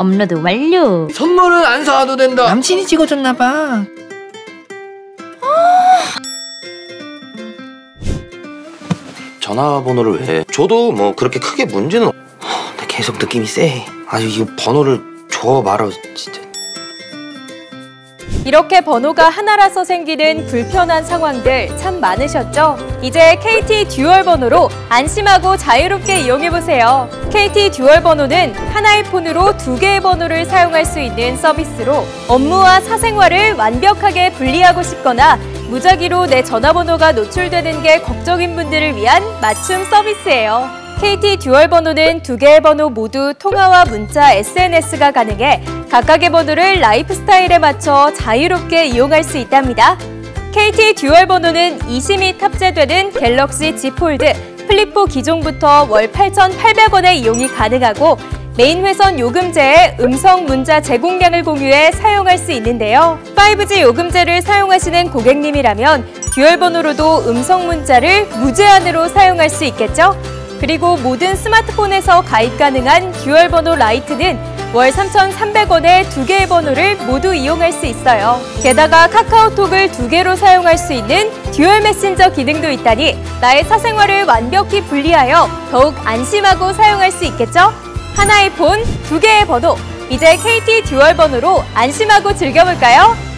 업로드 완료. 선물은 안 사와도 된다. 남친이 찍어줬나봐. 전화번호를 왜? 저도 뭐 그렇게 크게 문제는 근데 계속 느낌이 세. 아니 이거 번호를 줘 말아 진짜. 이렇게 번호가 하나라서 생기는 불편한 상황들 참 많으셨죠? 이제 KT 듀얼 번호로 안심하고 자유롭게 이용해보세요. KT 듀얼 번호는 하나의 폰으로 두 개의 번호를 사용할 수 있는 서비스로 업무와 사생활을 완벽하게 분리하고 싶거나 무작위로 내 전화번호가 노출되는 게 걱정인 분들을 위한 맞춤 서비스예요. KT 듀얼 번호는 두 개의 번호 모두 통화와 문자, SNS가 가능해 각각의 번호를 라이프 스타일에 맞춰 자유롭게 이용할 수 있답니다. KT 듀얼 번호는 e심이 탑재되는 갤럭시 Z 폴드, 플립4 기종부터 월 8,800원의 이용이 가능하고 메인 회선 요금제에 음성 문자 제공량을 공유해 사용할 수 있는데요. 5G 요금제를 사용하시는 고객님이라면 듀얼 번호로도 음성 문자를 무제한으로 사용할 수 있겠죠? 그리고 모든 스마트폰에서 가입 가능한 듀얼 번호 라이트는 월 3,300원에 두 개의 번호를 모두 이용할 수 있어요. 게다가 카카오톡을 두 개로 사용할 수 있는 듀얼 메신저 기능도 있다니 나의 사생활을 완벽히 분리하여 더욱 안심하고 사용할 수 있겠죠? 하나의 폰, 두 개의 번호. 이제 KT 듀얼 번호로 안심하고 즐겨볼까요?